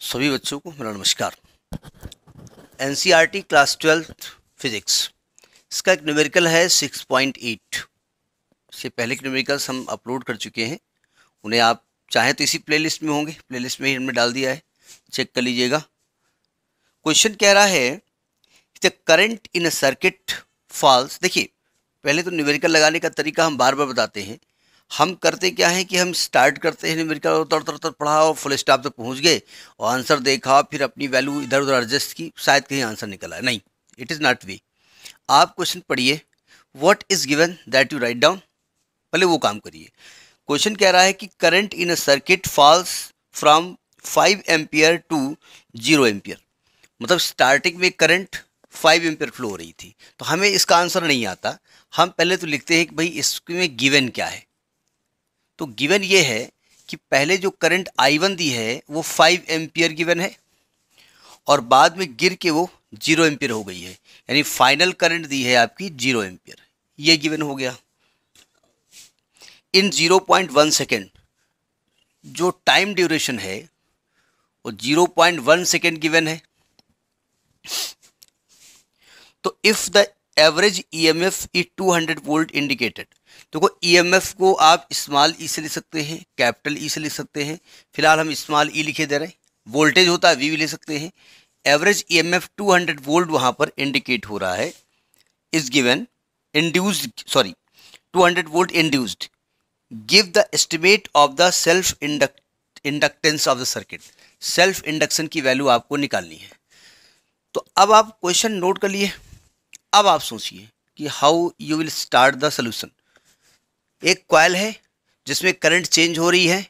सभी बच्चों को मेरा नमस्कार। NCERT क्लास 12 फिजिक्स, इसका एक न्यूमेरिकल है 6.8। इससे पहले के न्यूमेरिकल्स हम अपलोड कर चुके हैं, उन्हें आप चाहें तो इसी प्लेलिस्ट में होंगे, प्लेलिस्ट में ही हमने डाल दिया है, चेक कर लीजिएगा। क्वेश्चन कह रहा है the current in a circuit falls. देखिए, पहले तो न्यूमेरिकल लगाने का तरीका हम बार बार बताते हैं। हम करते क्या है कि हम स्टार्ट करते हैं न्यूमेरिकल, उतर पढ़ा और फुल स्टॉप तक पहुंच गए और आंसर देखा, फिर अपनी वैल्यू इधर उधर एडजस्ट की, शायद कहीं आंसर निकला। नहीं, इट इज़ नॉट वे। आप क्वेश्चन पढ़िए, what is given that you write down, पहले वो काम करिए। क्वेश्चन कह रहा है कि current in a circuit falls from 5 ampere to 0 ampere, मतलब स्टार्टिंग में करंट 5 एम्पियर फ्लो हो रही थी। तो हमें इसका आंसर नहीं आता। हम पहले तो लिखते हैं कि भाई इसमें गिवन क्या है। तो गिवन ये है कि पहले जो करंट I1 दी है वो 5 एम्पियर गिवन है और बाद में गिर के वो 0 एम्पियर हो गई है, यानी फाइनल करंट दी है आपकी 0 एम्पियर। ये गिवन हो गया। इन 0.1 सेकेंड जो टाइम ड्यूरेशन है वो 0.1 सेकेंड गिवन है। तो if the average EMF is 200 volt indicated, देखो EMF को आप स्मॉल ई से लिख सकते हैं, कैपिटल ई से लिख सकते हैं, फिलहाल हम स्मॉल ई लिखे दे रहे हैं। वोल्टेज होता है वी भी ले सकते हैं। एवरेज EMF 200 वोल्ट वहाँ पर इंडिकेट हो रहा है। Is given induced, sorry 200 volt induced. Give the estimate of the self inductance of the circuit. Self induction की वैल्यू आपको निकालनी है। तो अब आप क्वेश्चन नोट कर लिए। अब आप सोचिए कि how you will start the solution. एक कॉइल है जिसमें करंट चेंज हो रही है,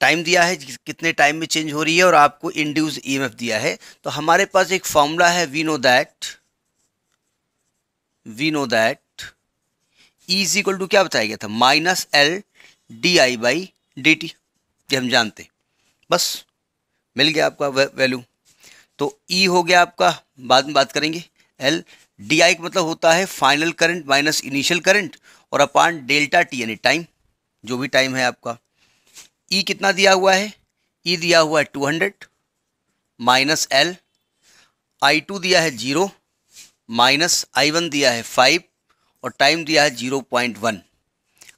टाइम दिया है कितने टाइम में चेंज हो रही है और आपको इंड्यूस EMF दिया है। तो हमारे पास एक फॉर्मूला है, we know that E is equal to क्या बताया गया था, -L dI/dt। ये हम जानते, बस मिल गया आपका वैल्यू। तो E हो गया आपका, बाद में बात करेंगे, L dI का मतलब होता है final current minus initial current और अपान डेल्टा टी यानी टाइम, जो भी टाइम है आपका। E कितना दिया हुआ है, E दिया हुआ है 200 माइनस L, I2 दिया है 0 माइनस I1 दिया है 5 और टाइम दिया है 0.1।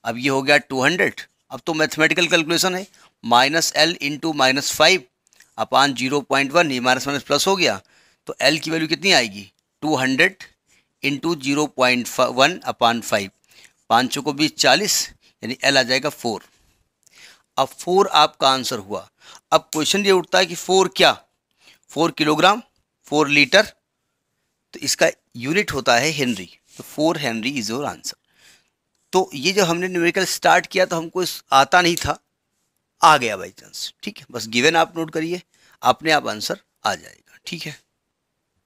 अब ये हो गया 200। अब तो मैथमेटिकल कैलकुलेशन है, minus L into minus 5 upon 0.1, ये माइनस माइनस प्लस हो गया। तो L की वैल्यू कितनी आएगी, 200 इंटू 0.1 अपान 5, पाँचों को बीच 40, यानी L आ जाएगा 4। अब 4 आपका आंसर हुआ। अब क्वेश्चन ये उठता है कि 4 क्या, 4 किलोग्राम, 4 लीटर, तो इसका यूनिट होता है हेनरी। तो 4 हेनरी इज योर आंसर। तो ये जो हमने न्यूमेरिकल स्टार्ट किया तो हमको आता नहीं था, आ गया बाई चांस। ठीक है, बस गिवन आप नोट करिए, अपने आप आंसर आ जाएगा। ठीक है।